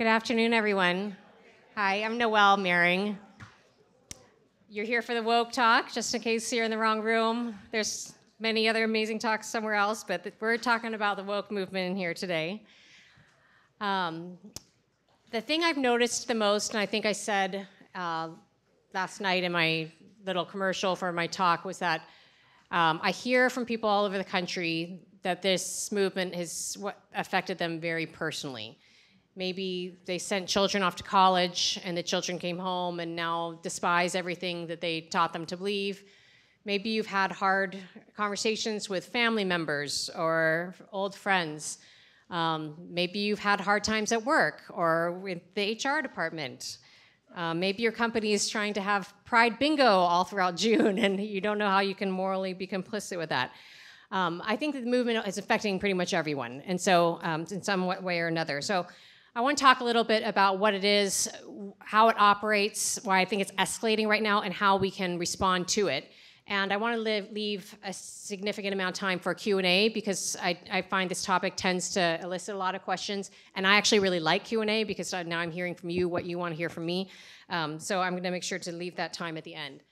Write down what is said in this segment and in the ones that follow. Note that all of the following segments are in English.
Good afternoon, everyone. Hi, I'm Noelle Mearing. You're here for the woke talk, just in case you're in the wrong room. There's many other amazing talks somewhere else, but we're talking about the woke movement in here today. The thing I've noticed the most, and I think I said last night in my little commercial for my talk, was that I hear from people all over the country that this movement has affected them very personally. Maybe they sent children off to college and the children came home and now despise everything that they taught them to believe. Maybe you've had hard conversations with family members or old friends. Maybe you've had hard times at work or with the HR department. Maybe your company is trying to have Pride Bingo all throughout June and you don't know how you can morally be complicit with that. I think that the movement is affecting pretty much everyone, and so in some way or another. So I want to talk a little bit about what it is, how it operates, why I think it's escalating right now, and how we can respond to it. And I want to leave a significant amount of time for Q&A, because I find this topic tends to elicit a lot of questions. And I actually really like Q&A, because now I'm hearing from you what you want to hear from me. So I'm going to make sure to leave that time at the end.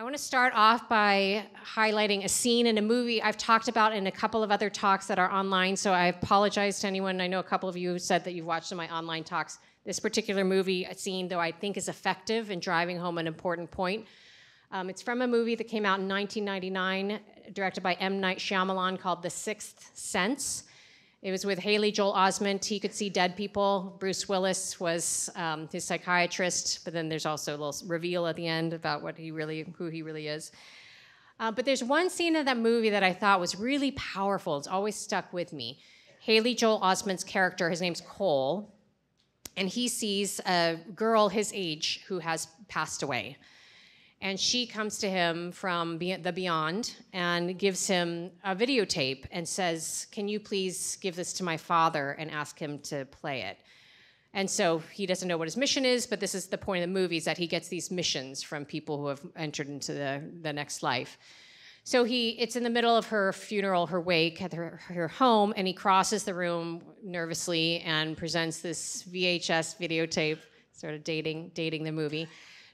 I want to start off by highlighting a scene in a movie I've talked about in a couple of other talks that are online, so I apologize to anyone. I know a couple of you said that you've watched my online talks. This particular movie, a scene, though, I think is effective in driving home an important point. It's from a movie that came out in 1999, directed by M. Night Shyamalan, called The Sixth Sense. It was with Haley Joel Osment. He could see dead people. Bruce Willis was his psychiatrist, but then there's also a little reveal at the end about what he really, who he really is. But there's one scene in that movie that I thought was really powerful. It's always stuck with me. Haley Joel Osment's character, his name's Cole, and he sees a girl his age who has passed away. And she comes to him from the beyond and gives him a videotape and says, "Can you please give this to my father and ask him to play it?" And so he doesn't know what his mission is, but this is the point of the movie, is that he gets these missions from people who have entered into the next life. So it's in the middle of her funeral, her wake at her home, and he crosses the room nervously and presents this VHS videotape, sort of dating the movie,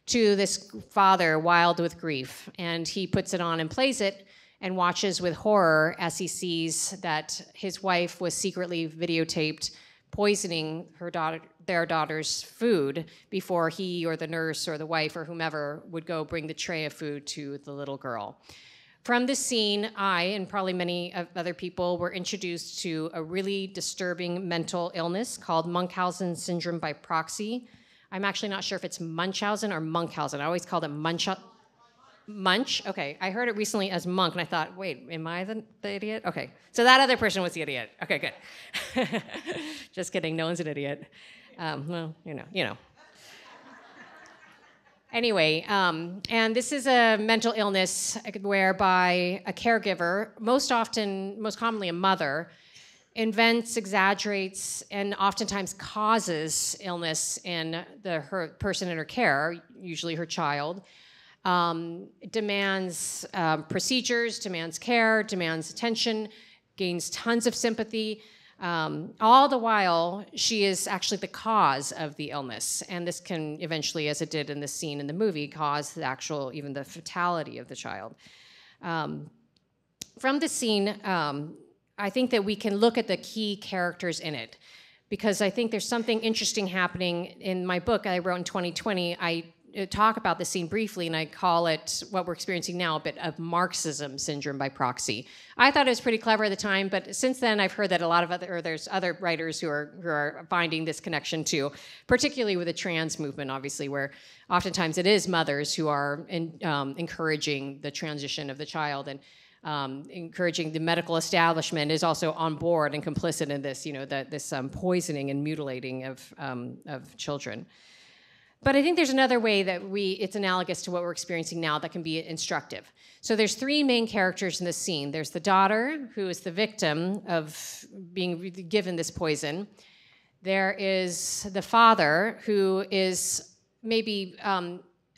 to this father, wild with grief. And he puts it on and plays it and watches with horror as he sees that his wife was secretly videotaped poisoning their daughter's food before he or the nurse or the wife or whomever would go bring the tray of food to the little girl. From this scene, I, and probably many other people, were introduced to a really disturbing mental illness called Munchausen syndrome by proxy. I'm actually not sure if it's Munchausen or Munchausen. I always called it Munch? Okay, I heard it recently as Monk, and I thought, wait, am I the idiot? Okay, so that other person was the idiot. Okay, good. Just kidding, no one's an idiot. Well, you know. Anyway, and this is a mental illness whereby a caregiver, most commonly a mother, invents, exaggerates, and oftentimes causes illness in her person in her care, usually her child. Demands procedures, demands care, demands attention, gains tons of sympathy. All the while, she is actually the cause of the illness. And this can eventually, as it did in the scene in the movie, cause the actual, even the fatality of the child. From the scene, I think that we can look at the key characters in it, because I think there's something interesting happening. In my book I wrote in 2020, I talk about this scene briefly, and I call it what we're experiencing now a bit of Marxism syndrome by proxy. I thought it was pretty clever at the time, but since then I've heard that a lot of there's other writers who are finding this connection too, particularly with the trans movement, obviously, where oftentimes it is mothers who are encouraging the transition of the child, and encouraging the medical establishment is also on board and complicit in this, this poisoning and mutilating of children. But I think there's another way that it's analogous to what we're experiencing now that can be instructive. So there's three main characters in this scene. There's the daughter, who is the victim of being given this poison. There is the father, who is maybe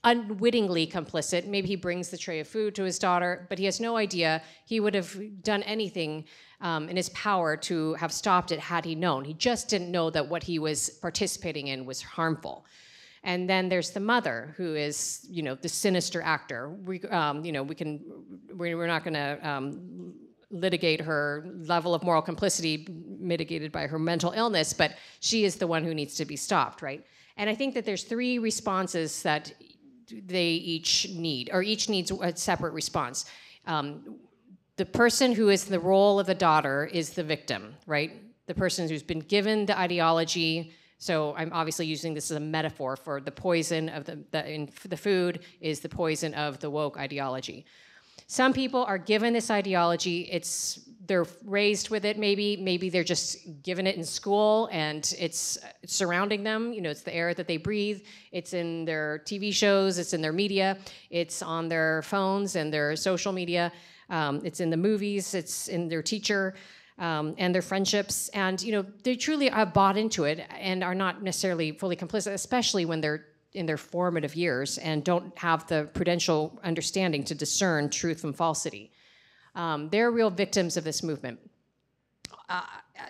unwittingly complicit. Maybe he brings the tray of food to his daughter, but he has no idea. He would have done anything in his power to have stopped it had he known. He just didn't know that what he was participating in was harmful. And then there's the mother, who is, you know, the sinister actor. We're not going to litigate her level of moral complicity mitigated by her mental illness, but she is the one who needs to be stopped, right? And I think that there's three responses that they each need, or each needs a separate response. The person who is in the role of the daughter is the victim, right? The person who's been given the ideology. So I'm obviously using this as a metaphor for the poison of the food is the poison of the woke ideology. Some people are given this ideology. They're raised with it, maybe they're just given it in school and it's surrounding them. You know, it's the air that they breathe. It's in their TV shows, it's in their media, it's on their phones and their social media. It's in the movies, it's in their teacher and their friendships. And you know, they truly are bought into it and are not necessarily fully complicit, especially when they're in their formative years and don't have the prudential understanding to discern truth from falsity. They're real victims of this movement.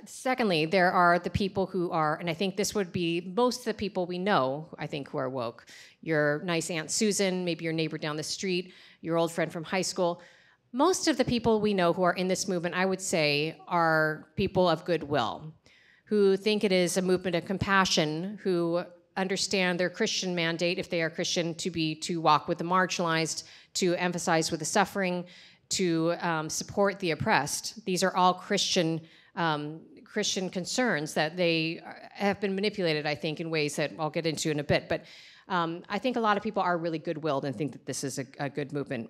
Secondly, there are the people who are, and I think this would be most of the people we know, I think, who are woke. Your nice Aunt Susan, maybe your neighbor down the street, your old friend from high school. Most of the people we know who are in this movement, I would say, are people of goodwill, who think it is a movement of compassion, who understand their Christian mandate, if they are Christian, to walk with the marginalized, to emphasize with the suffering, to support the oppressed. These are all Christian concerns that they have been manipulated, I think, in ways that I'll get into in a bit. But I think a lot of people are really good-willed and think that this is a good movement.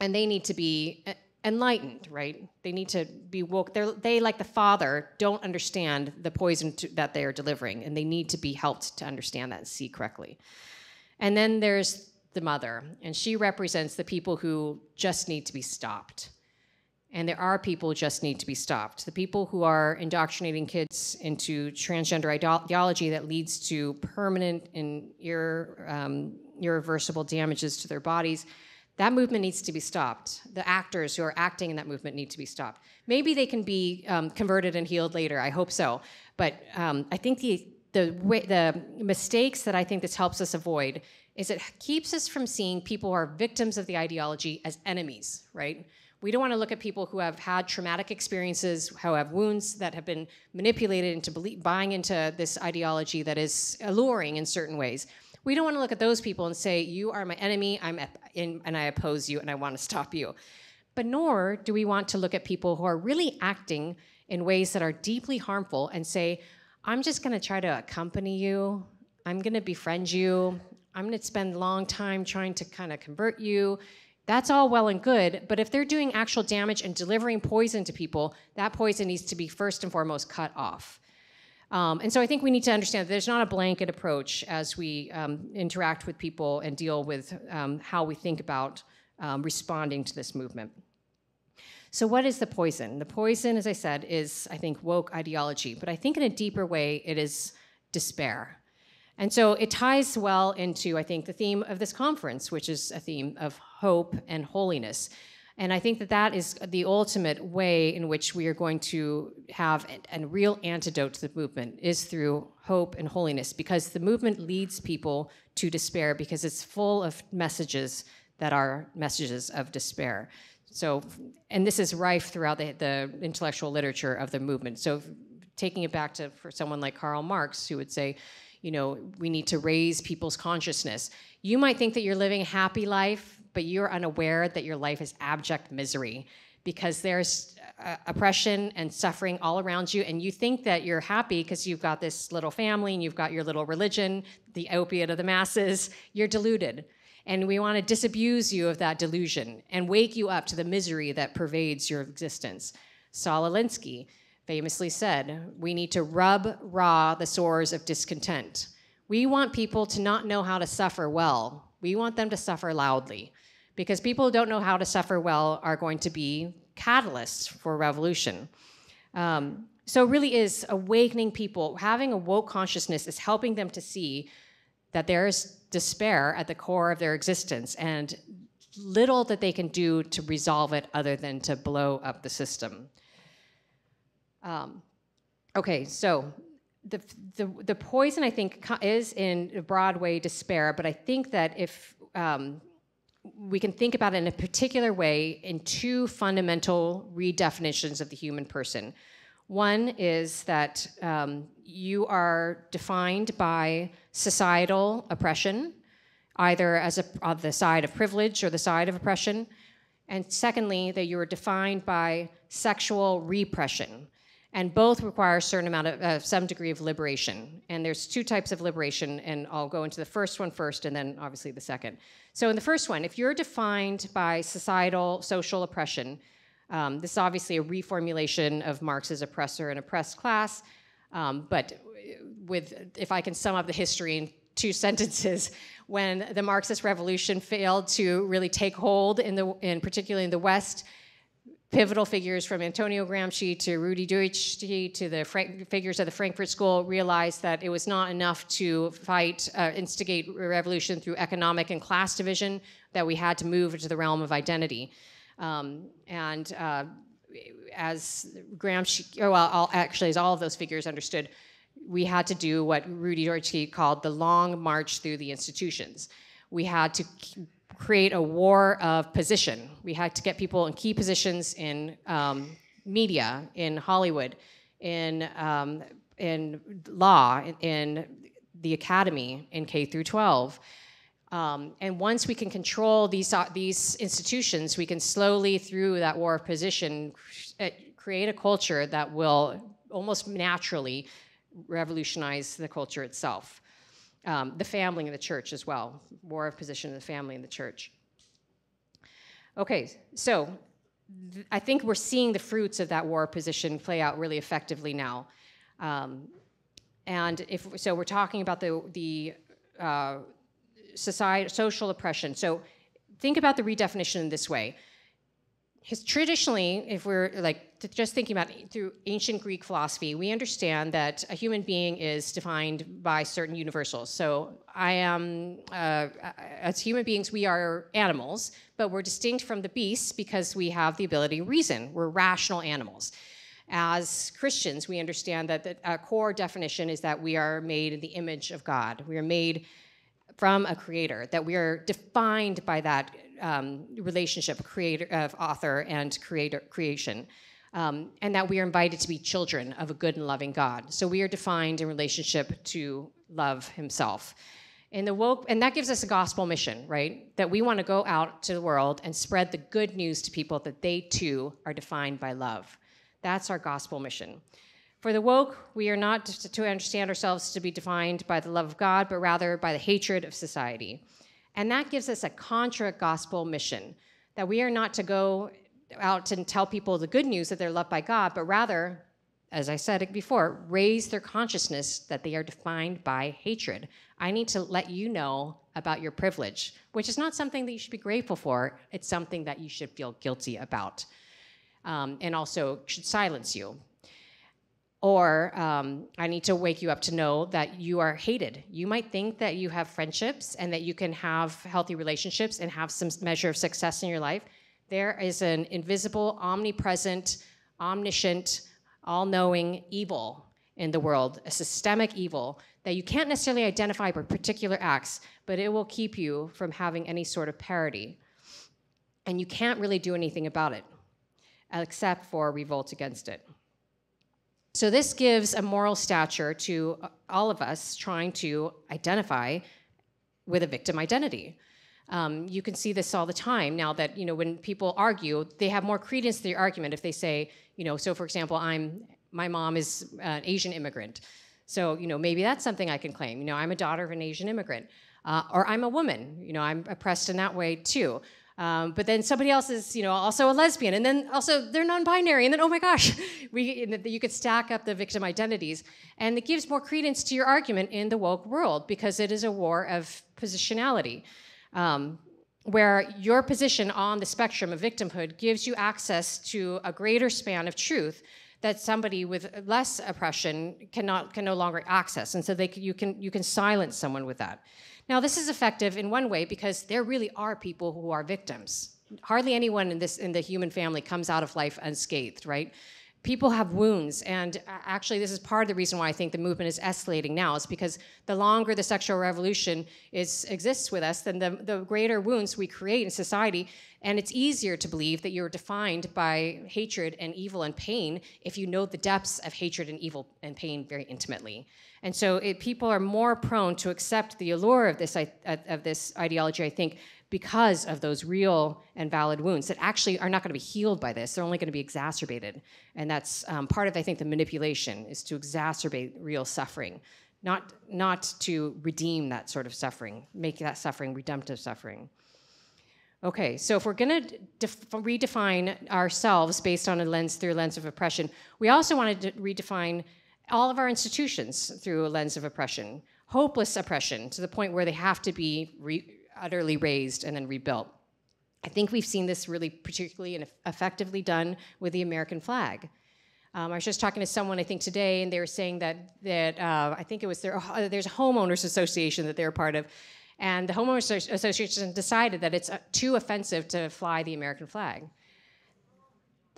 And they need to be enlightened, right? They need to be woke. They, like the father, don't understand the poison that they are delivering, and they need to be helped to understand that and see correctly. And then there's the mother, and she represents the people who just need to be stopped. And there are people who just need to be stopped. The people who are indoctrinating kids into transgender ideology that leads to permanent and irreversible damages to their bodies. That movement needs to be stopped. The actors who are acting in that movement need to be stopped. Maybe they can be converted and healed later, I hope so. But I think the mistakes that I think this helps us avoid is it keeps us from seeing people who are victims of the ideology as enemies, right? We don't want to look at people who have had traumatic experiences, who have wounds that have been manipulated into buying into this ideology that is alluring in certain ways. We don't want to look at those people and say, you are my enemy, and I oppose you, and I want to stop you. But nor do we want to look at people who are really acting in ways that are deeply harmful and say, I'm just going to try to accompany you. I'm going to befriend you. I'm going to spend a long time trying to kind of convert you. That's all well and good, but if they're doing actual damage and delivering poison to people, that poison needs to be first and foremost cut off. And so I think we need to understand that there's not a blanket approach as we interact with people and deal with how we think about responding to this movement. So what is the poison? The poison, as I said, is, I think, woke ideology. But I think in a deeper way, it is despair. And so it ties well into, I think, the theme of this conference, which is a theme of hope and holiness. And I think that that is the ultimate way in which we are going to have a real antidote to the movement is through hope and holiness, because the movement leads people to despair because it's full of messages that are messages of despair. So, and this is rife throughout the intellectual literature of the movement. So taking it back to, for someone like Karl Marx, who would say, you know, we need to raise people's consciousness. You might think that you're living a happy life, but you're unaware that your life is abject misery because there's oppression and suffering all around you, and you think that you're happy because you've got this little family and you've got your little religion, the opiate of the masses. You're deluded. And we want to disabuse you of that delusion and wake you up to the misery that pervades your existence. Saul Alinsky famously said, we need to rub raw the sores of discontent. We want people to not know how to suffer well. We want them to suffer loudly, because people who don't know how to suffer well are going to be catalysts for revolution. So it really is awakening people. Having a woke consciousness is helping them to see that there's despair at the core of their existence and little that they can do to resolve it other than to blow up the system. Okay, so the poison, I think, is in Broadway despair, but I think that if we can think about it in a particular way in two fundamental redefinitions of the human person. One is that you are defined by societal oppression, either as on the side of privilege or the side of oppression, and secondly, that you are defined by sexual repression. And both require a certain amount of, some degree of liberation. And there's two types of liberation, and I'll go into the first one first and then obviously the second. So in the first one, if you're defined by societal, social oppression, this is obviously a reformulation of Marx's oppressor and oppressed class, but if I can sum up the history in two sentences, when the Marxist revolution failed to really take hold, particularly in the West, pivotal figures from Antonio Gramsci to Rudi Dutschke to the figures of the Frankfurt School realized that it was not enough to fight, instigate revolution through economic and class division, that we had to move into the realm of identity. As Gramsci, as all of those figures understood, we had to do what Rudi Dutschke called the long march through the institutions. We had to create a war of position. We had to get people in key positions in media, in Hollywood, in law, in the academy, in K through 12. And once we can control these institutions, we can slowly, through that war of position, create a culture that will almost naturally revolutionize the culture itself. The family and the church as well. War of position in the family and the church. Okay, so I think we're seeing the fruits of that war of position play out really effectively now. So we're talking about the social oppression. So think about the redefinition in this way. Traditionally, if we're just thinking about through ancient Greek philosophy, we understand that a human being is defined by certain universals. So as human beings, we are animals, but we're distinct from the beasts because we have the ability to reason. We're rational animals. As Christians, we understand that a core definition is that we are made in the image of God. We are made from a creator, that we are defined by that relationship of author and creation, and that we are invited to be children of a good and loving God. So we are defined in relationship to love himself. And that gives us a gospel mission, right? That we want to go out to the world and spread the good news to people that they too are defined by love. That's our gospel mission. For the woke, we are not to understand ourselves to be defined by the love of God, but rather by the hatred of society. And that gives us a contra-gospel mission, that we are not to go out and tell people the good news that they're loved by God, but rather, as I said before, raise their consciousness that they are defined by hatred. I need to let you know about your privilege, which is not something that you should be grateful for. It's something that you should feel guilty about, and also should silence you. Or I need to wake you up to know that you are hated. You might think that you have friendships and that you can have healthy relationships and have some measure of success in your life. There is an invisible, omnipresent, omniscient, all-knowing evil in the world, a systemic evil that you can't necessarily identify by particular acts, but it will keep you from having any sort of parity. And you can't really do anything about it except for revolt against it. So this gives a moral stature to all of us trying to identify with a victim identity. You can see this all the time now that, when people argue, they have more credence to their argument if they say, so for example, my mom is an Asian immigrant. So, maybe that's something I can claim. I'm a daughter of an Asian immigrant. Or I'm a woman. I'm oppressed in that way too. But then somebody else is, also a lesbian, and then also they're non-binary, and then, oh my gosh, you could stack up the victim identities, and it gives more credence to your argument in the woke world because it is a war of positionality, where your position on the spectrum of victimhood gives you access to a greater span of truth that somebody with less oppression can no longer access. And so you can silence someone with that. Now, this is effective in one way because there really are people who are victims. Hardly anyone in the human family comes out of life unscathed, right? People have wounds, and actually this is part of the reason why I think the movement is escalating now, is because the longer the sexual revolution exists with us, then the greater wounds we create in society, and it's easier to believe that you're defined by hatred and evil and pain if you know the depths of hatred and evil and pain very intimately. And so people are more prone to accept the allure of this ideology, I think, because of those real and valid wounds that actually are not going to be healed by this. They're only going to be exacerbated. And that's part of, I think, the manipulation is to exacerbate real suffering, not to redeem that sort of suffering, make that suffering redemptive suffering. Okay, so if we're going to redefine ourselves based on through a lens of oppression, we also want to redefine all of our institutions through a lens of oppression, hopeless oppression to the point where they have to be utterly razed and then rebuilt. I think we've seen this really particularly and effectively done with the American flag. I was just talking to someone, I think, today, and they were saying that I think it was there's a homeowners association that they're part of, and the homeowners association decided that it's too offensive to fly the American flag.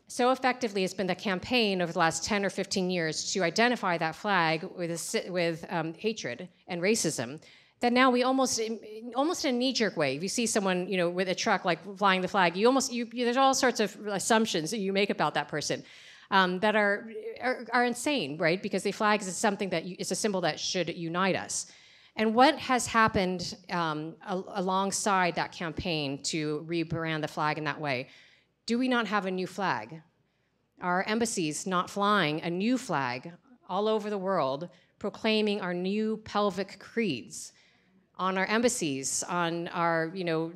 So effectively, it's been the campaign over the last 10 or 15 years to identify that flag with hatred and racism, that now we almost in a knee-jerk way, if you see someone, you know, with a truck like flying the flag, there's all sorts of assumptions that you make about that person that are insane, right? Because the flag is something it's a symbol that should unite us. And what has happened alongside that campaign to rebrand the flag in that way? Do we not have a new flag? Are embassies not flying a new flag all over the world, proclaiming our new pelvic creeds on our embassies, on our, you know,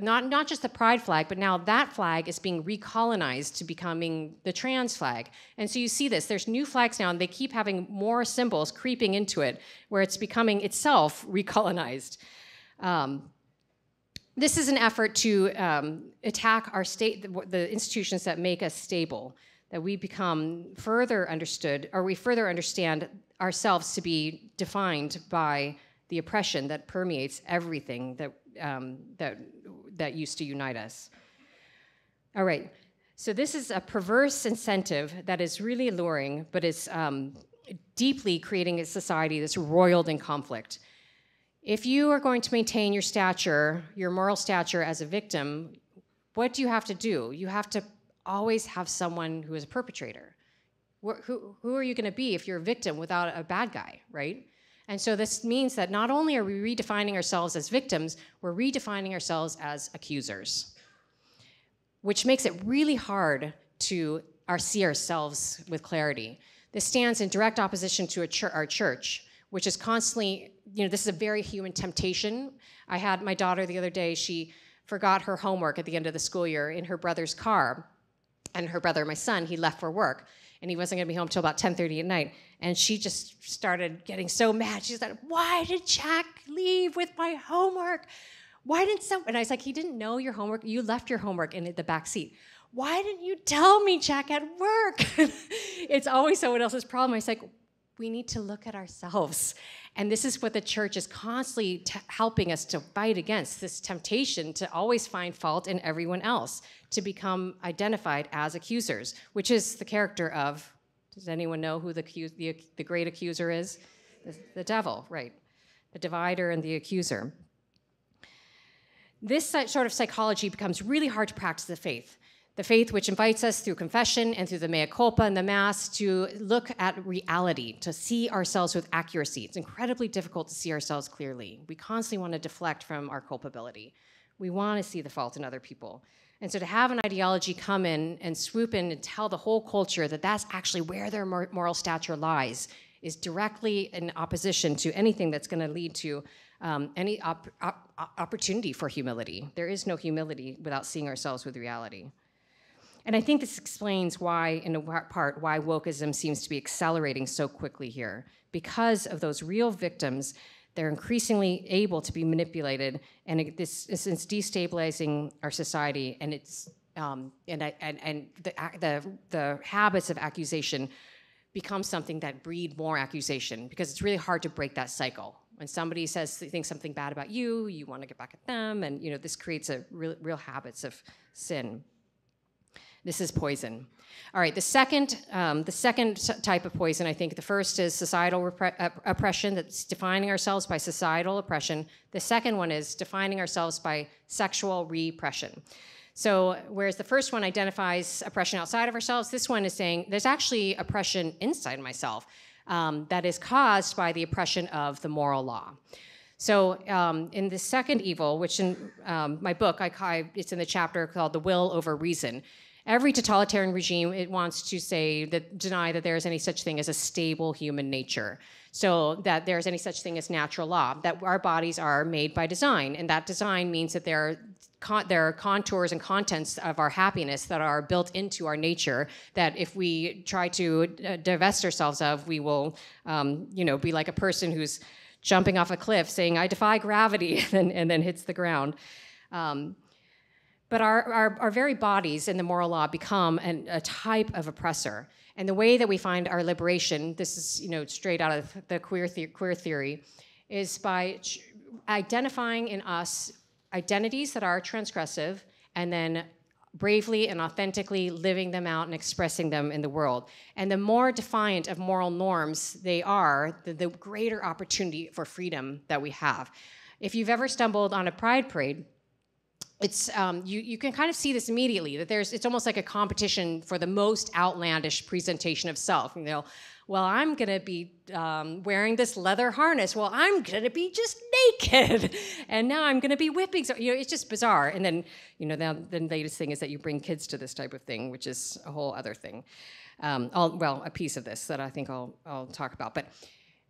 not just the pride flag, but now that flag is being recolonized to becoming the trans flag. And so you see this, there's new flags now, and they keep having more symbols creeping into it, where it's becoming itself recolonized. This is an effort to attack our state, the institutions that make us stable, that we become further understood, or we further understand ourselves to be defined by the oppression that permeates everything that used to unite us. All right, so this is a perverse incentive that is really alluring, but is deeply creating a society that's roiled in conflict. If you are going to maintain your stature, your moral stature as a victim, what do you have to do? You have to always have someone who is a perpetrator. Who are you going to be if you're a victim without a bad guy, right? And so this means that not only are we redefining ourselves as victims, we're redefining ourselves as accusers, which makes it really hard to see ourselves with clarity. This stands in direct opposition to our church, which is constantly, you know, this is a very human temptation. I had my daughter the other day, she forgot her homework at the end of the school year in her brother's car. And her brother, my son, he left for work, and he wasn't going to be home till about 10:30 at night. And she just started getting so mad. She said, "Why did Jack leave with my homework? Why didn't someone?" And I was like, "He didn't know your homework. You left your homework in the back seat. Why didn't you tell me, Jack, at work?" It's always someone else's problem. I was like, we need to look at ourselves. And this is what the church is constantly helping us to fight against, this temptation to always find fault in everyone else, to become identified as accusers, which is the character of, does anyone know who the great accuser is? The devil, right? The divider and the accuser. This sort of psychology becomes really hard to practice the faith which invites us through confession and through the mea culpa and the mass to look at reality, to see ourselves with accuracy. It's incredibly difficult to see ourselves clearly. We constantly want to deflect from our culpability. We want to see the fault in other people. And so to have an ideology come in and swoop in and tell the whole culture that that's actually where their moral stature lies is directly in opposition to anything that's going to lead to any opportunity for humility. There is no humility without seeing ourselves with reality. And I think this explains why, in a part, why wokeism seems to be accelerating so quickly here. Because of those real victims, they're increasingly able to be manipulated, and this is destabilizing our society, and it's And the habits of accusation become something that breed more accusation, because it's really hard to break that cycle. When somebody says, thinks something bad about you, you want to get back at them, and you know, this creates a real habits of sin. This is poison. All right, the second type of poison, I think. The first is societal oppression, that's defining ourselves by societal oppression. The second one is defining ourselves by sexual repression. So whereas the first one identifies oppression outside of ourselves, this one is saying there's actually oppression inside myself that is caused by the oppression of the moral law. So in the second evil, which in my book, it's in the chapter called The Will Over Reason. Every totalitarian regime, it wants to say that, deny that there is any such thing as a stable human nature, so that there is any such thing as natural law, that our bodies are made by design, and that design means that there are contours and contents of our happiness that are built into our nature, that if we try to divest ourselves of, we will be like a person who's jumping off a cliff saying, I defy gravity, and then hits the ground. But our very bodies in the moral law become a type of oppressor. And the way that we find our liberation, this is straight out of the queer theory, is by identifying in us identities that are transgressive, and then bravely and authentically living them out and expressing them in the world. And the more defiant of moral norms they are, the greater opportunity for freedom that we have. If you've ever stumbled on a pride parade, it's you can kind of see this immediately, that it's almost like a competition for the most outlandish presentation of self. Well, I'm gonna be wearing this leather harness. Well, I'm gonna be just naked, and now I'm gonna be whipping. So it's just bizarre. And then the latest thing is that you bring kids to this type of thing, which is a whole other thing. A piece of this that I think I'll talk about, but.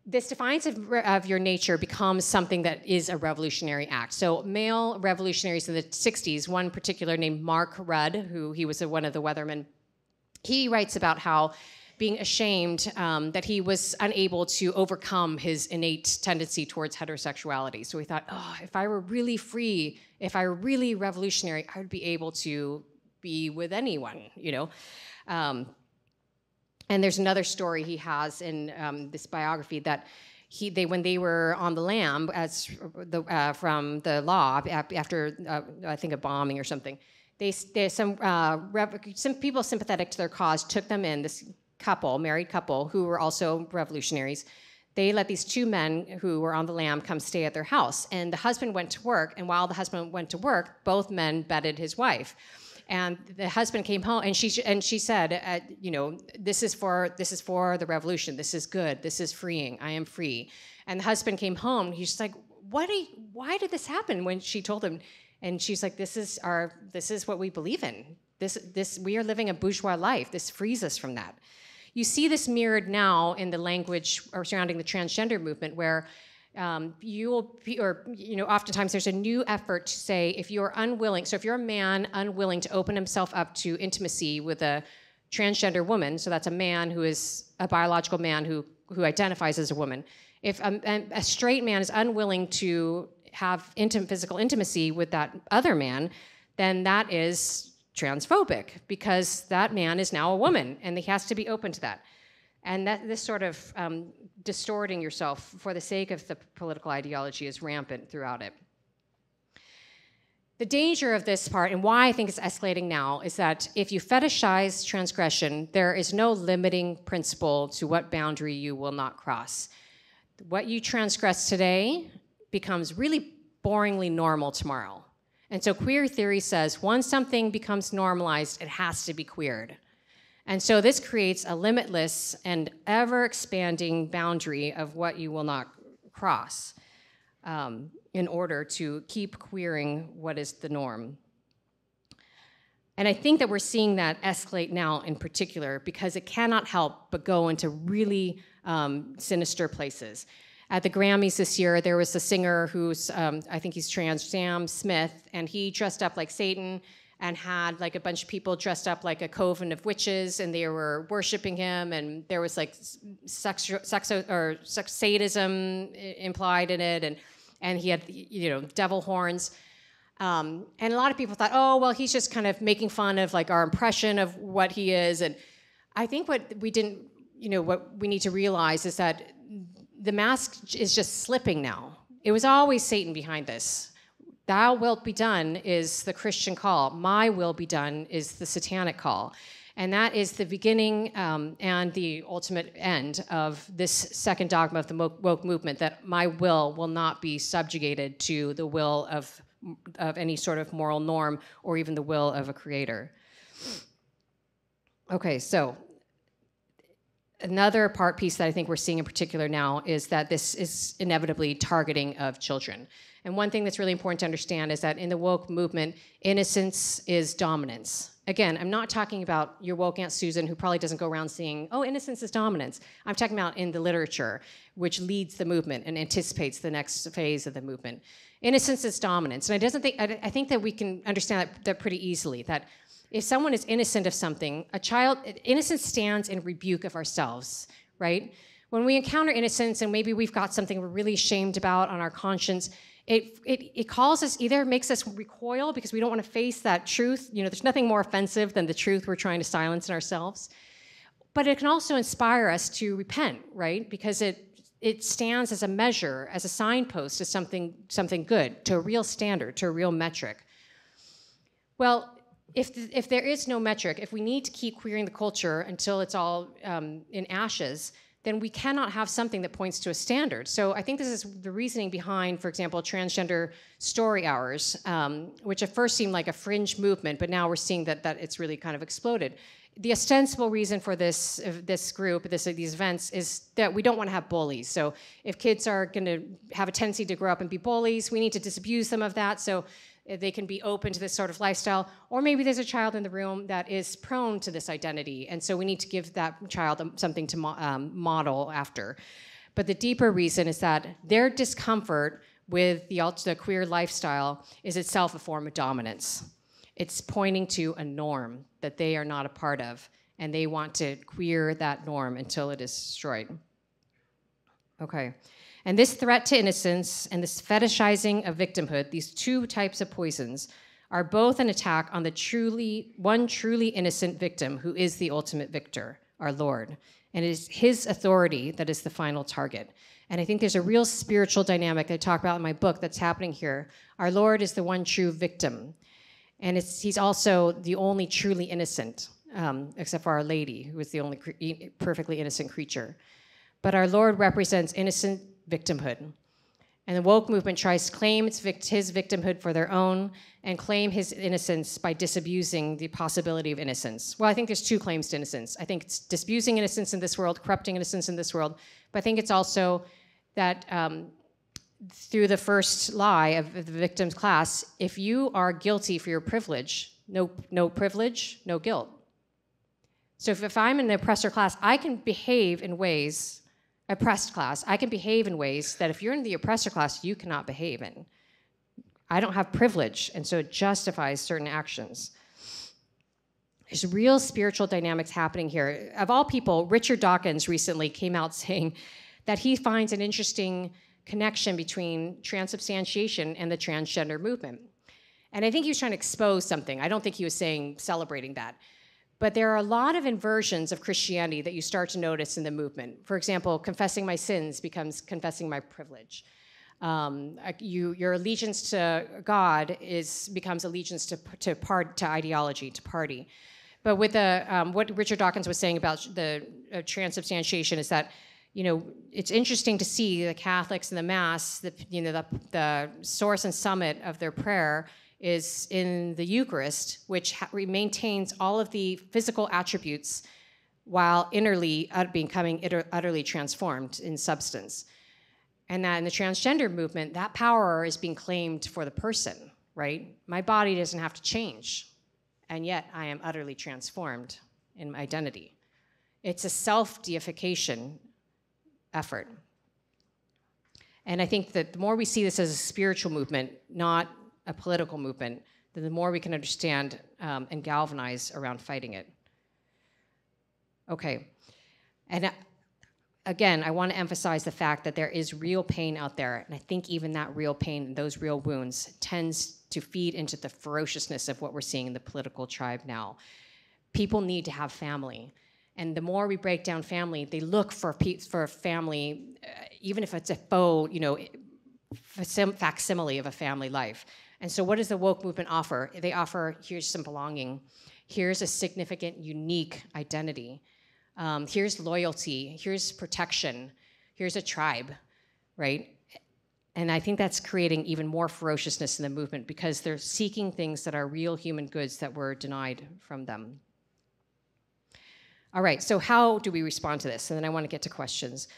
This defiance of your nature becomes something that is a revolutionary act. So male revolutionaries in the 60s, one particular named Mark Rudd, he was one of the weathermen, he writes about how being ashamed that he was unable to overcome his innate tendency towards heterosexuality. So he thought, if I were really free, if I were really revolutionary, I would be able to be with anyone, And there's another story he has in this biography that when they were on the lam from the law after I think a bombing or something, some people sympathetic to their cause took them in. This married couple who were also revolutionaries. They let these two men who were on the lam come stay at their house, and the husband went to work. And while the husband went to work, both men bedded his wife. And the husband came home, and she said, this is for the revolution. This is good. This is freeing. I am free. And the husband came home. He's just like, why did this happen? When she told him, and she's like, this is what we believe in. We are living a bourgeois life. This frees us from that. You see this mirrored now in the language surrounding the transgender movement, where. Oftentimes there's a new effort to say, if you're unwilling, so if you're a man unwilling to open himself up to intimacy with a transgender woman, so that's a man who is a biological man who identifies as a woman. If a straight man is unwilling to have physical intimacy with that other man, then that is transphobic, because that man is now a woman, and he has to be open to that. And this sort of distorting yourself for the sake of the political ideology is rampant throughout it. The danger of this part, and why I think it's escalating now, is that if you fetishize transgression, there is no limiting principle to what boundary you will not cross. What you transgress today becomes really boringly normal tomorrow. And so queer theory says once something becomes normalized, it has to be queered. And so this creates a limitless and ever-expanding boundary of what you will not cross in order to keep queering what is the norm. And I think that we're seeing that escalate now in particular, because it cannot help but go into really sinister places. At the Grammys this year, there was a singer who's, I think he's trans, Sam Smith, and he dressed up like Satan, and had like a bunch of people dressed up like a coven of witches, and they were worshiping him, and there was like sadism implied in it, and he had devil horns. And a lot of people thought, oh, well, he's just kind of making fun of like our impression of what he is. And I think what we didn't, you know, what we need to realize is that the mask is just slipping now. It was always Satan behind this. Thou wilt be done is the Christian call. My will be done is the satanic call. And that is the beginning and the ultimate end of this second dogma of the woke movement, that my will not be subjugated to the will of any sort of moral norm or even the will of a creator. Okay, so another part piece that I think we're seeing in particular now is that this is inevitably targeting of children. And one thing that's really important to understand is that in the woke movement, innocence is dominance. Again, I'm not talking about your woke Aunt Susan who probably doesn't go around saying, oh, innocence is dominance. I'm talking about in the literature, which leads the movement and anticipates the next phase of the movement. Innocence is dominance. And I think that we can understand that pretty easily, that if someone is innocent of something, innocence stands in rebuke of ourselves, right? When we encounter innocence and maybe we've got something we're really ashamed about on our conscience, it calls us, either makes us recoil because we don't want to face that truth. You know, there's nothing more offensive than the truth we're trying to silence in ourselves. But it can also inspire us to repent, right? Because it stands as a measure, as a signpost to something good, to a real standard, to a real metric. Well, if there is no metric, if we need to keep queering the culture until it's all in ashes, then we cannot have something that points to a standard. So I think this is the reasoning behind, for example, transgender story hours, which at first seemed like a fringe movement, but now we're seeing that it's really kind of exploded. The ostensible reason for this group, these events, is that we don't want to have bullies. So if kids are going to have a tendency to grow up and be bullies, we need to disabuse them of that so they can be open to this sort of lifestyle. Or maybe there's a child in the room that is prone to this identity, and so we need to give that child something to model after. But the deeper reason is that their discomfort with the queer lifestyle is itself a form of dominance. It's pointing to a norm that they are not a part of, and they want to queer that norm until it is destroyed. Okay. And this threat to innocence and this fetishizing of victimhood, these two types of poisons, are both an attack on the truly innocent victim who is the ultimate victor, our Lord. And it is his authority that is the final target. And I think there's a real spiritual dynamic that I talk about in my book that's happening here. Our Lord is the one true victim. And he's also the only truly innocent, except for Our Lady, who is the only perfectly innocent creature. But our Lord represents innocent victimhood. And the woke movement tries to claim his victimhood for their own and claim his innocence by disabusing the possibility of innocence. Well, I think there's two claims to innocence. I think it's disabusing innocence in this world, corrupting innocence in this world, but I think it's also that through the first lie of the victim's class, if you are guilty for your privilege, no guilt. So if I'm in the oppressor class, I can behave in ways, oppressed class, I can behave in ways that if you're in the oppressor class, you cannot behave in. I don't have privilege, and so it justifies certain actions. There's real spiritual dynamics happening here. Of all people, Richard Dawkins recently came out saying that he finds an interesting connection between transubstantiation and the transgender movement. And I think he was trying to expose something. I don't think he was saying celebrating that. But there are a lot of inversions of Christianity that you start to notice in the movement. For example, confessing my sins becomes confessing my privilege. Your allegiance to God becomes allegiance to ideology, to party. But with what Richard Dawkins was saying about the transubstantiation is that, you know, it's interesting to see the Catholics in the Mass, the source and summit of their prayer is in the Eucharist, which maintains all of the physical attributes while innerly becoming utterly transformed in substance. And that in the transgender movement, that power is being claimed for the person, right? My body doesn't have to change, and yet I am utterly transformed in my identity. It's a self-deification effort. And I think that the more we see this as a spiritual movement, not a political movement, then the more we can understand and galvanize around fighting it. Okay, and again, I want to emphasize the fact that there is real pain out there, and I think even that real pain, those real wounds, tends to feed into the ferociousness of what we're seeing in the political tribe now. People need to have family. And the more we break down family, they look for family, even if it's a faux, you know, facsimile of a family life. And so what does the woke movement offer? They offer, here's some belonging. Here's a significant, unique identity. Here's loyalty. Here's protection. Here's a tribe, right? And I think that's creating even more ferociousness in the movement because they're seeking things that are real human goods that were denied from them. All right, so how do we respond to this? And then I want to get to questions.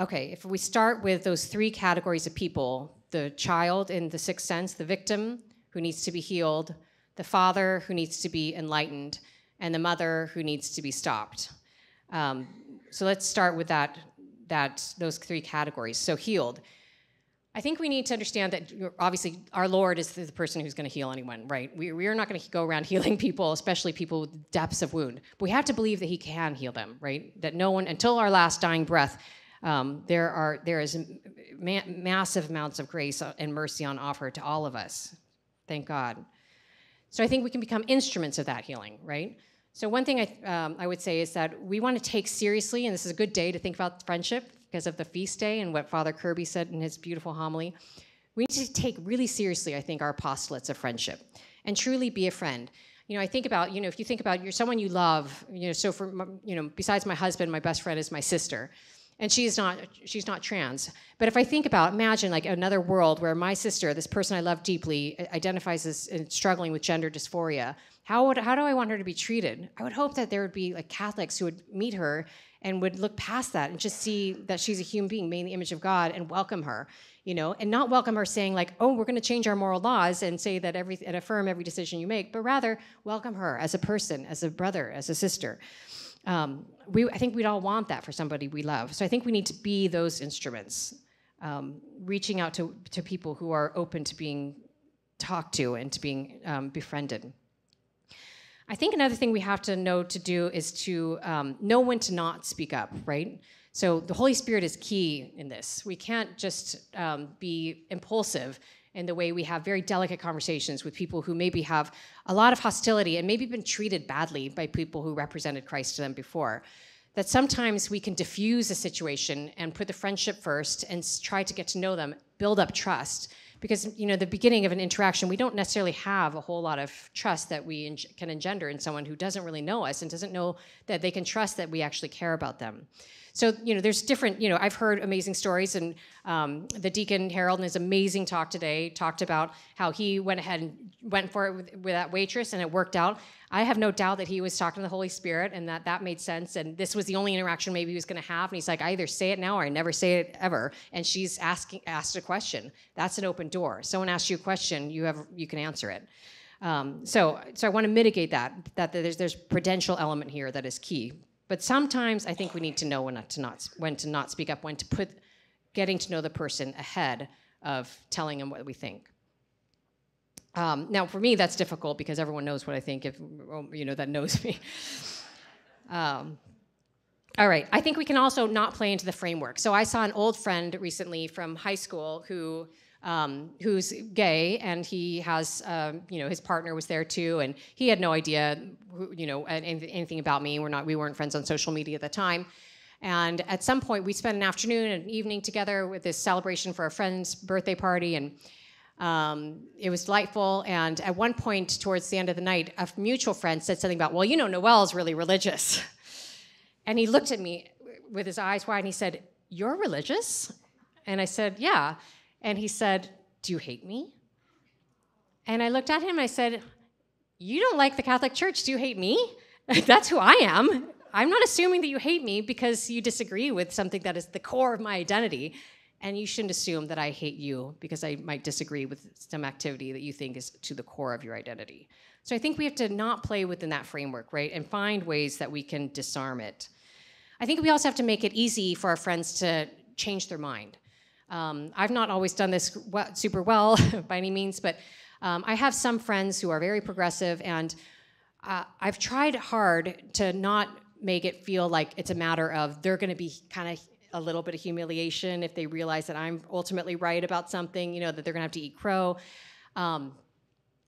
Okay, if we start with those three categories of people, the child in The Sixth Sense, the victim who needs to be healed, the father who needs to be enlightened, and the mother who needs to be stopped. So let's start with those three categories. So healed. I think we need to understand that obviously our Lord is the person who's going to heal anyone, right? We are not going to go around healing people, especially people with depths of wound. But we have to believe that he can heal them, right? That no one, until our last dying breath, there is massive amounts of grace and mercy on offer to all of us. Thank God. So I think we can become instruments of that healing, right? So one thing I would say is that we want to take seriously, and this is a good day to think about friendship because of the feast day and what Father Kirby said in his beautiful homily. We need to take really seriously, I think, our postulates of friendship and truly be a friend. You know, I think about, you know, if you think about you're someone you love, you know, so for, you know, besides my husband, my best friend is my sister. And she's not trans. But if I think about, imagine like another world where my sister, this person I love deeply, identifies as struggling with gender dysphoria, how do I want her to be treated? I would hope that there would be like Catholics who would meet her and would look past that and just see that she's a human being made in the image of God and welcome her, you know, and not welcome her saying like, oh, we're gonna change our moral laws and say that and affirm every decision you make, but rather welcome her as a person, as a brother, as a sister. I think we'd all want that for somebody we love. So I think we need to be those instruments, reaching out to people who are open to being talked to and to being befriended. I think another thing we have to know to do is to know when to not speak up, right? So the Holy Spirit is key in this. We can't just be impulsive in the way we have very delicate conversations with people who maybe have a lot of hostility and maybe been treated badly by people who represented Christ to them before. That sometimes we can diffuse a situation and put the friendship first and try to get to know them, build up trust. Because, you know, the beginning of an interaction, we don't necessarily have a whole lot of trust that we can engender in someone who doesn't really know us and doesn't know that they can trust that we actually care about them. So, you know, there's different, you know, I've heard amazing stories, and the Deacon Harold in his amazing talk today talked about how he went ahead and went for it with that waitress and it worked out. I have no doubt that he was talking to the Holy Spirit and that made sense, and this was the only interaction maybe he was going to have, and he's like, I either say it now or I never say it ever, and she's asked a question. That's an open door. Someone asks you a question, you can answer it. So I want to mitigate that there's prudential element here that is key. But sometimes I think we need to know when to not speak up, when to put getting to know the person ahead of telling them what we think. Now, for me, that's difficult because everyone knows what I think, if you know, that knows me. All right, I think we can also not play into the framework. So I saw an old friend recently from high school who's gay, and he has, you know, his partner was there too, and he had no idea, you know, anything about me. We weren't friends on social media at the time. And at some point, we spent an afternoon and an evening together with this celebration for a friend's birthday party, and it was delightful. And at one point, towards the end of the night, a mutual friend said something about, well, you know, Noelle's really religious. And he looked at me with his eyes wide, and he said, "You're religious?" And I said, "Yeah." And he said, "Do you hate me?" And I looked at him and I said, "You don't like the Catholic Church, do you hate me? That's who I am. I'm not assuming that you hate me because you disagree with something that is the core of my identity. And you shouldn't assume that I hate you because I might disagree with some activity that you think is to the core of your identity." So I think we have to not play within that framework, right? And find ways that we can disarm it. I think we also have to make it easy for our friends to change their mind. I've not always done this super well by any means, but I have some friends who are very progressive, and I've tried hard to not make it feel like it's a matter of they're going to be kind of a little bit of humiliation if they realize that I'm ultimately right about something, you know, that they're going to have to eat crow.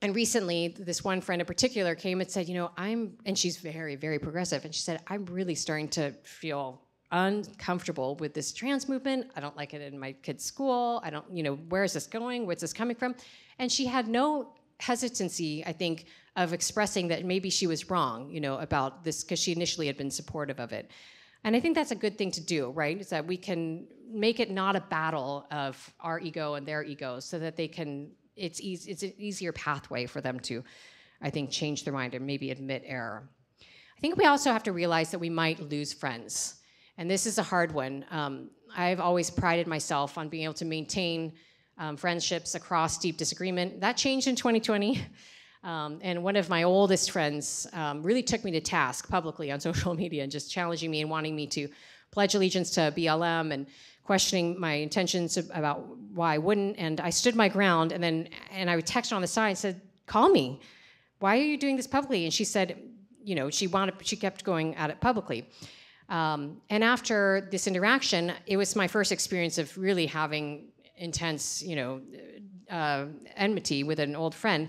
And recently, this one friend in particular came and said, you know, and she's very, very progressive, and she said, I'm really starting to feel uncomfortable with this trans movement. I don't like it in my kid's school. I don't, you know, where is this going? Where's this coming from? And she had no hesitancy, I think, of expressing that maybe she was wrong, you know, about this, because she initially had been supportive of it. And I think that's a good thing to do, right? Is that we can make it not a battle of our ego and their ego, so that they can, it's an easier pathway for them to, I think, change their mind and maybe admit error. I think we also have to realize that we might lose friends. And this is a hard one. I've always prided myself on being able to maintain friendships across deep disagreement. That changed in 2020. And one of my oldest friends really took me to task publicly on social media and just challenging me and wanting me to pledge allegiance to BLM and questioning my intentions about why I wouldn't. And I stood my ground, and I would text her on the side and said, call me. Why are you doing this publicly? And she said, you know, she kept going at it publicly. And after this interaction, it was my first experience of really having intense, you know, enmity with an old friend.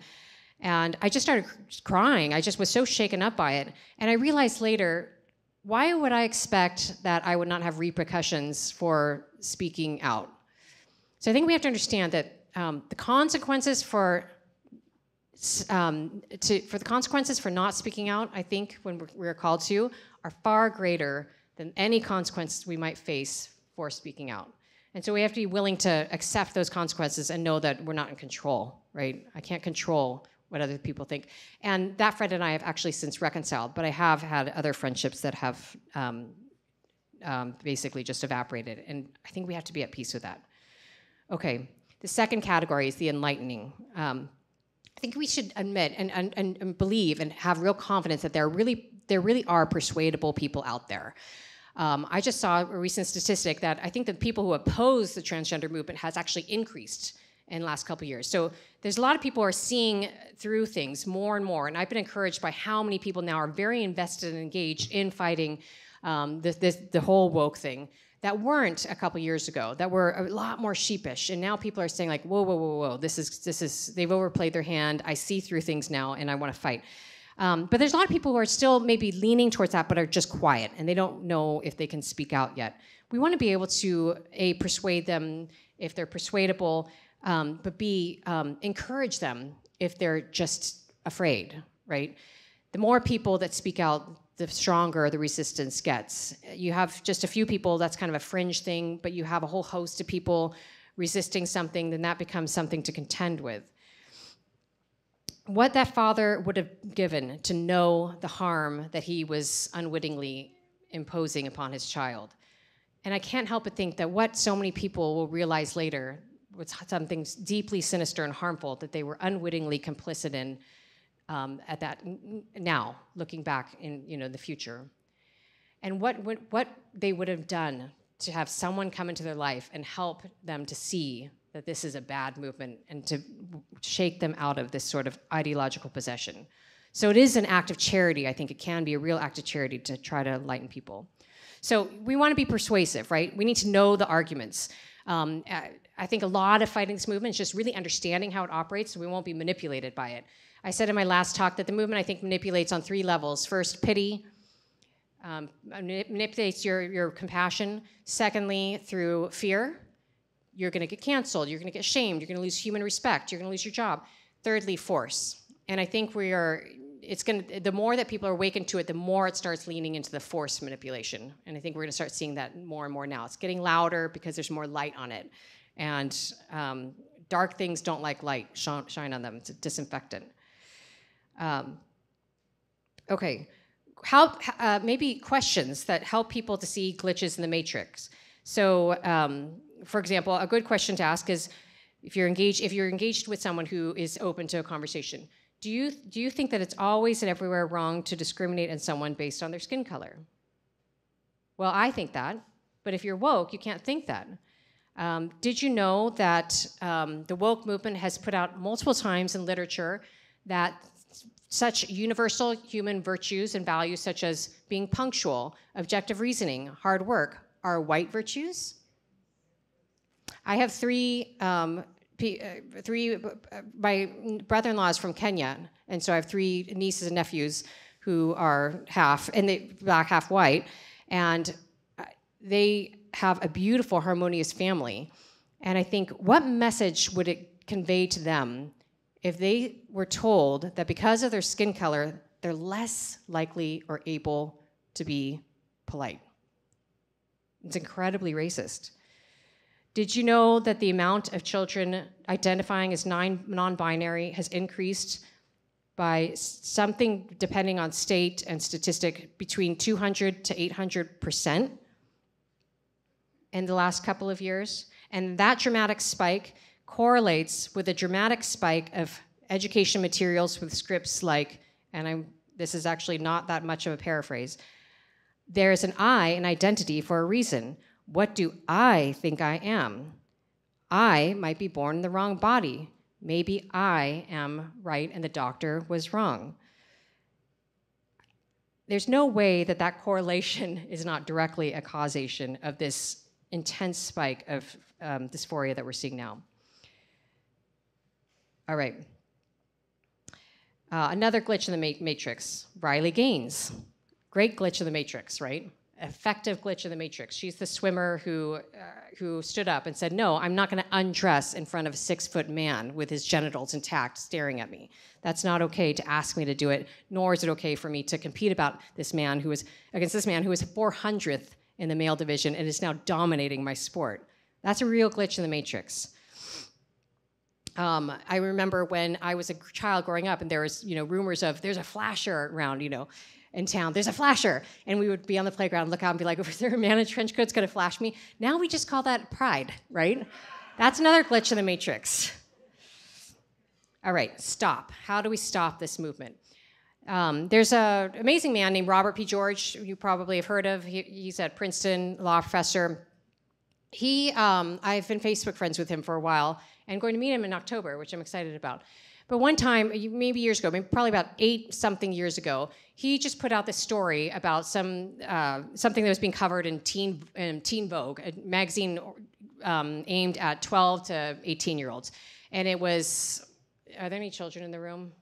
And I just started crying. I just was so shaken up by it. And I realized later, why would I expect that I would not have repercussions for speaking out? So I think we have to understand that the consequences for not speaking out, I think, when we're called to, are far greater than any consequences we might face for speaking out. And so we have to be willing to accept those consequences and know that we're not in control, right? I can't control what other people think. And that friend and I have actually since reconciled, but I have had other friendships that have basically just evaporated. And I think we have to be at peace with that. Okay, the second category is the enlightening. I think we should admit and believe and have real confidence that there really are persuadable people out there. I just saw a recent statistic that I think that people who oppose the transgender movement has actually increased in the last couple of years. So there's a lot of people who are seeing through things more and more, and I've been encouraged by how many people now are very invested and engaged in fighting the whole woke thing that weren't a couple of years ago, that were a lot more sheepish. And now people are saying like, whoa, whoa, whoa, whoa, this is they've overplayed their hand. I see through things now, and I want to fight. But there's a lot of people who are still maybe leaning towards that, but are just quiet, and they don't know if they can speak out yet. We want to be able to, A, persuade them if they're persuadable, but B, encourage them if they're just afraid, right? The more people that speak out, the stronger the resistance gets. You have just a few people, that's kind of a fringe thing, but you have a whole host of people resisting something, then that becomes something to contend with. What that father would have given to know the harm that he was unwittingly imposing upon his child. And I can't help but think that what so many people will realize later was something deeply sinister and harmful that they were unwittingly complicit in at that now, looking back in, you know, the future. And what they would have done to have someone come into their life and help them to see that this is a bad movement and to shake them out of this sort of ideological possession. So it is an act of charity. I think it can be a real act of charity to try to enlighten people. So we want to be persuasive, right? We need to know the arguments. I think a lot of fighting this movement is just really understanding how it operates so we won't be manipulated by it. I said in my last talk that the movement, I think, manipulates on three levels. First, pity. Manipulates your compassion. Secondly, through fear. You're going to get canceled. You're going to get shamed. You're going to lose human respect. You're going to lose your job. Thirdly, force. And I think the more that people are awakened to it, the more it starts leaning into the force manipulation. And I think we're going to start seeing that more and more now. It's getting louder because there's more light on it. And dark things don't like light. Shine on them. It's a disinfectant. Okay. Maybe questions that help people to see glitches in the matrix. So, for example, a good question to ask is, if you're engaged with someone who is open to a conversation, do you think that it's always and everywhere wrong to discriminate on someone based on their skin color? Well, I think that, but if you're woke, you can't think that. Did you know that the woke movement has put out multiple times in literature that such universal human virtues and values such as being punctual, objective reasoning, hard work, are white virtues? I have three my brother-in-law is from Kenya, and so I have three nieces and nephews who are half, and they black, half white, and they have a beautiful, harmonious family. And I think, what message would it convey to them if they were told that because of their skin color, they're less likely or able to be polite? It's incredibly racist. Did you know that the amount of children identifying as non-binary has increased by something, depending on state and statistic, between 200 to 800% in the last couple of years? And that dramatic spike correlates with a dramatic spike of education materials with scripts like, and this is actually not that much of a paraphrase, there is an I in identity for a reason. What do I think I am? I might be born in the wrong body. Maybe I am right and the doctor was wrong. There's no way that that correlation is not directly a causation of this intense spike of dysphoria that we're seeing now. All right. Another glitch in the matrix, Riley Gaines. Great glitch in the matrix, right? Effective glitch in the matrix. She's the swimmer who stood up and said, no, I'm not gonna undress in front of a 6-foot man with his genitals intact staring at me. That's not okay to ask me to do it, nor is it okay for me to compete about this man who is against this man who is 400th in the male division and is now dominating my sport. That's a real glitch in the matrix. I remember when I was a child growing up and there was, rumors of there's a flasher around, in town, there's a flasher. And we would be on the playground, look out and be like, is there a man in trench coats gonna flash me? Now we just call that pride, right? That's another glitch in the matrix. All right, stop. How do we stop this movement? There's an amazing man named Robert P. George, you probably have heard of. He's at Princeton, law professor. I've been Facebook friends with him for a while and going to meet him in October, which I'm excited about. But one time, maybe years ago, maybe probably about 8-something years ago, he just put out this story about something that was being covered in Teen Vogue, a magazine aimed at 12 to 18-year-olds. And it was, are there any children in the room?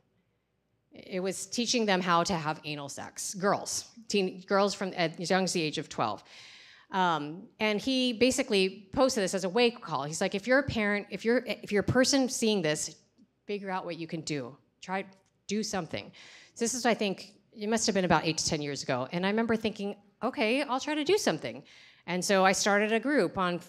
It was teaching them how to have anal sex, girls from as young as the age of 12. And he basically posted this as a wake call. He's like, if you're a parent, if you're a person seeing this, figure out what you can do. Try, do something. So this is, I think, it must have been about 8 to 10 years ago. And I remember thinking, okay, I'll try to do something. And so I started a group on,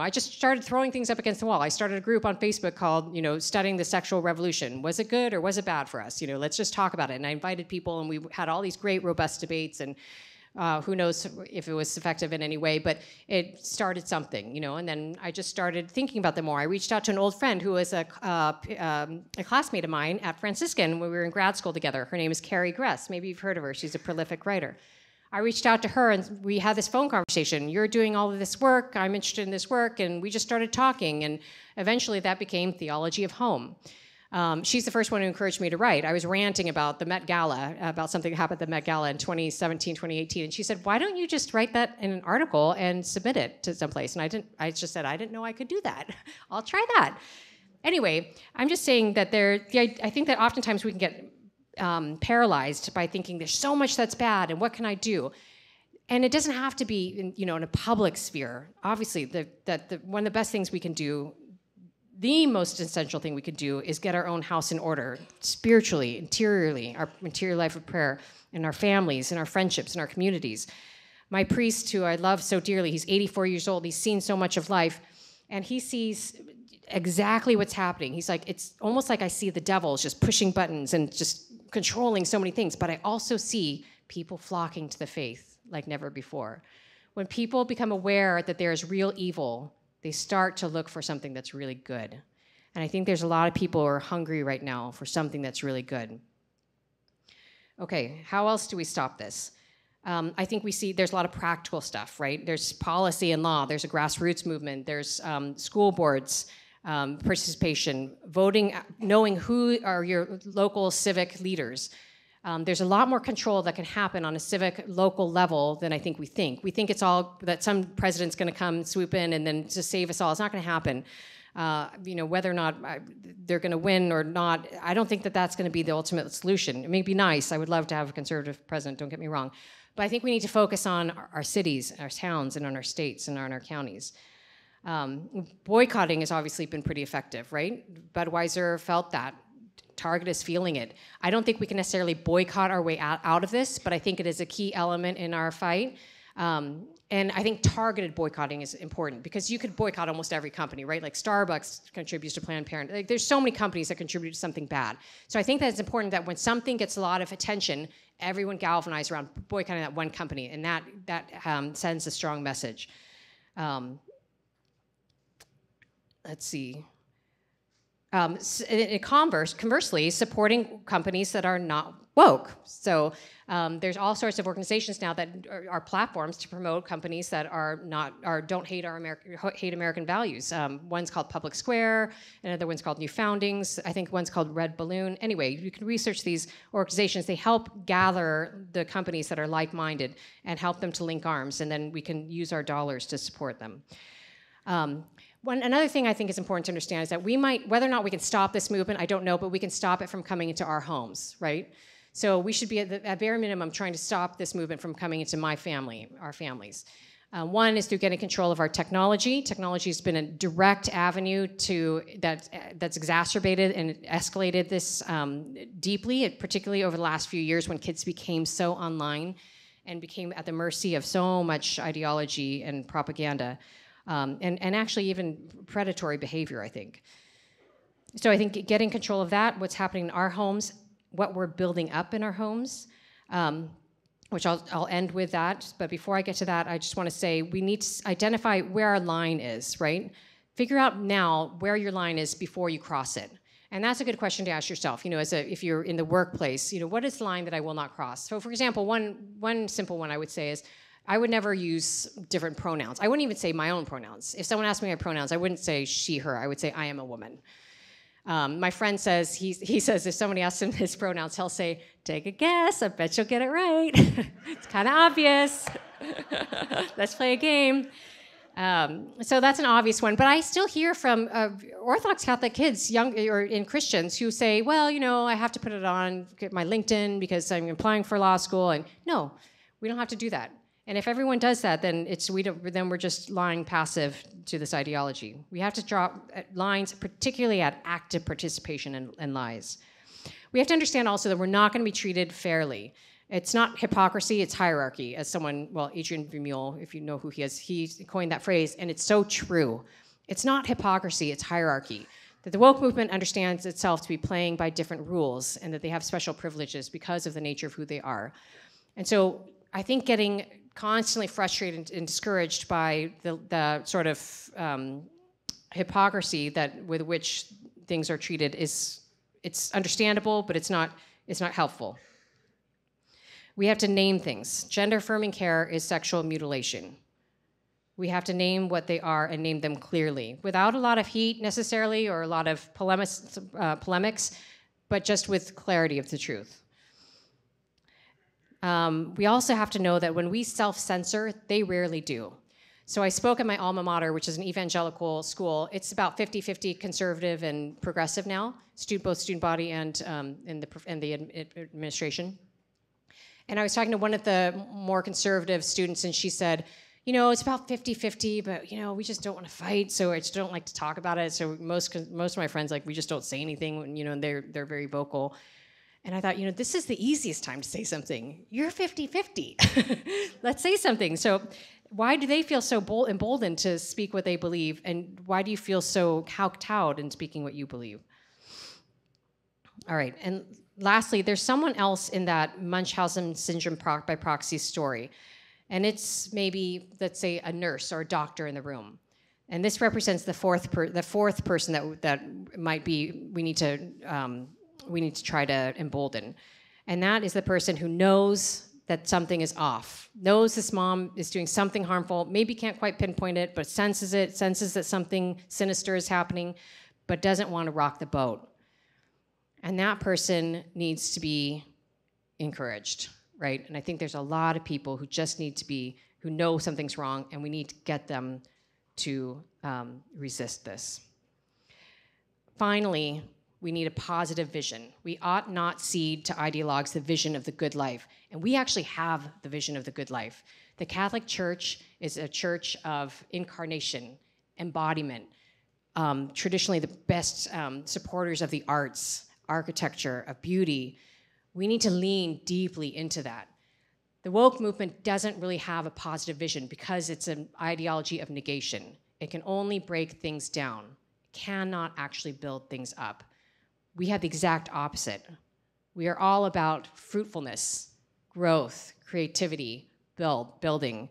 I just started throwing things up against the wall. I started a group on Facebook called, Studying the Sexual Revolution. Was it good or was it bad for us? Let's just talk about it. And I invited people and we had all these great, robust debates and who knows if it was effective in any way, but it started something, and then I just started thinking about them more. I reached out to an old friend who was a classmate of mine at Franciscan when we were in grad school together. Her name is Carrie Gress. Maybe you've heard of her. She's a prolific writer. I reached out to her and we had this phone conversation. You're doing all of this work. I'm interested in this work. And we just started talking. And eventually that became Theology of Home. She's the first one who encouraged me to write. I was ranting about the Met Gala, about something that happened at the Met Gala in 2017, 2018, and she said, why don't you just write that in an article and submit it to someplace? And I just said, I didn't know I could do that. I'll try that. Anyway, I'm just saying that I think that oftentimes we can get paralyzed by thinking there's so much that's bad and what can I do? And it doesn't have to be in a public sphere. Obviously, one of the best things we can do, the most essential thing we could do is get our own house in order, spiritually, interiorly, our interior life of prayer, in our families, in our friendships, in our communities. My priest, who I love so dearly, he's 84 years old, he's seen so much of life, and he sees exactly what's happening. He's like, it's almost like I see the devil is just pushing buttons and just controlling so many things, but I also see people flocking to the faith like never before. When people become aware that there is real evil, they start to look for something that's really good. And I think there's a lot of people who are hungry right now for something that's really good. Okay, how else do we stop this? I think we see there's a lot of practical stuff, right? There's policy and law, there's a grassroots movement, there's school boards, participation, voting, knowing who are your local civic leaders. There's a lot more control that can happen on a civic local level than I think we think. We think it's all that some president's gonna come swoop in and then just save us all. It's not gonna happen. You know, whether or not they're going to win or not, I don't think that that's going to be the ultimate solution. It may be nice. I would love to have a conservative president, don't get me wrong. But I think we need to focus on our cities, our towns, and on our states, and on our counties. Boycotting has obviously been pretty effective, right? Budweiser felt that. Target is feeling it. I don't think we can necessarily boycott our way out of this, but I think it is a key element in our fight. And I think targeted boycotting is important because you could boycott almost every company, right? Like Starbucks contributes to Planned Parenthood. Like there's so many companies that contribute to something bad. So I think that it's important that when something gets a lot of attention, everyone galvanizes around boycotting that one company, and that sends a strong message. Let's see. Conversely, supporting companies that are not woke. So there's all sorts of organizations now that are platforms to promote companies that are not, or don't hate our American values. One's called Public Square, another one's called New Foundings. I think one's called Red Balloon. Anyway, you can research these organizations. They help gather the companies that are like-minded and help them to link arms, and then we can use our dollars to support them. Another thing I think is important to understand is that we might, whether or not we can stop this movement, I don't know, but we can stop it from coming into our homes, right? So we should be, at the bare minimum, trying to stop this movement from coming into my family, our families. One is through getting control of our technology. Technology has been a direct avenue to that's exacerbated and escalated this deeply, particularly over the last few years when kids became so online and became at the mercy of so much ideology and propaganda. And actually even predatory behavior, I think. So I think getting control of that, what's happening in our homes, what we're building up in our homes, which I'll end with that. But before I get to that, I just want to say we need to identify where our line is, right? Figure out now where your line is before you cross it. And that's a good question to ask yourself, you know, if you're in the workplace, you know, what is the line that I will not cross? So for example, one simple one I would say is, I would never use different pronouns. I wouldn't even say my own pronouns. If someone asked me my pronouns, I wouldn't say she, her. I would say I am a woman. My friend says, he says if somebody asks him his pronouns, he'll say, take a guess, I bet you'll get it right. It's kind of obvious. Let's play a game. So that's an obvious one. But I still hear from Orthodox Catholic kids, Christians, who say, well, you know, I have to put it on my LinkedIn because I'm applying for law school. And no, we don't have to do that. And if everyone does that, then we're just lying passive to this ideology. We have to draw lines, particularly at active participation and lies. We have to understand also that we're not going to be treated fairly. It's not hypocrisy, it's hierarchy. As someone, well, Adrian Vermeule, if you know who he is, he coined that phrase, and it's so true. It's not hypocrisy, it's hierarchy. That the woke movement understands itself to be playing by different rules, and that they have special privileges because of the nature of who they are. And so I think getting constantly frustrated and discouraged by the sort of hypocrisy with which things are treated it's understandable, but it's not helpful. We have to name things. Gender affirming care is sexual mutilation. We have to name what they are and name them clearly, without a lot of heat necessarily or a lot of polemics, but just with clarity of the truth. We also have to know that when we self-censor, they rarely do. So I spoke at my alma mater, which is an evangelical school. It's about 50-50 conservative and progressive now, both student body and in the administration. And I was talking to one of the more conservative students, and she said, you know, it's about 50-50, but, you know, we just don't want to fight, so I just don't like to talk about it. So most of my friends, like, we just don't say anything, you know, and they're very vocal. And I thought, you know, this is the easiest time to say something. You're 50-50. Let's say something. So why do they feel so emboldened to speak what they believe? And why do you feel so cowed in speaking what you believe? All right. And lastly, there's someone else in that Munchausen syndrome by proxy story. And it's maybe, let's say, a nurse or a doctor in the room. And this represents the fourth person that might be, we need to try to embolden. And that is the person who knows that something is off, knows this mom is doing something harmful, maybe can't quite pinpoint it, but senses that something sinister is happening, but doesn't want to rock the boat. And that person needs to be encouraged, right? And I think there's a lot of people who just need to be, who know something's wrong, and we need to get them to resist this. Finally, we need a positive vision. We ought not cede to ideologues the vision of the good life. And we actually have the vision of the good life. The Catholic Church is a church of incarnation, embodiment. Traditionally, the best supporters of the arts, architecture, of beauty. We need to lean deeply into that. The woke movement doesn't really have a positive vision because it's an ideology of negation. It can only break things down. It cannot actually build things up. We have the exact opposite. We are all about fruitfulness, growth, creativity, building.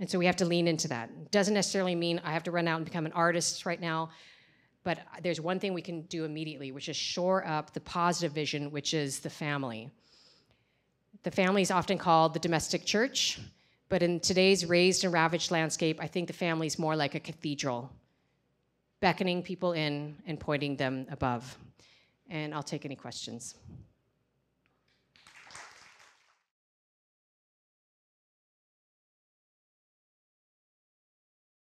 And so we have to lean into that. It doesn't necessarily mean I have to run out and become an artist right now, but there's one thing we can do immediately, which is shore up the positive vision, which is the family. The family is often called the domestic church, but in today's razed and ravaged landscape, I think the family is more like a cathedral, beckoning people in and pointing them above. And I'll take any questions.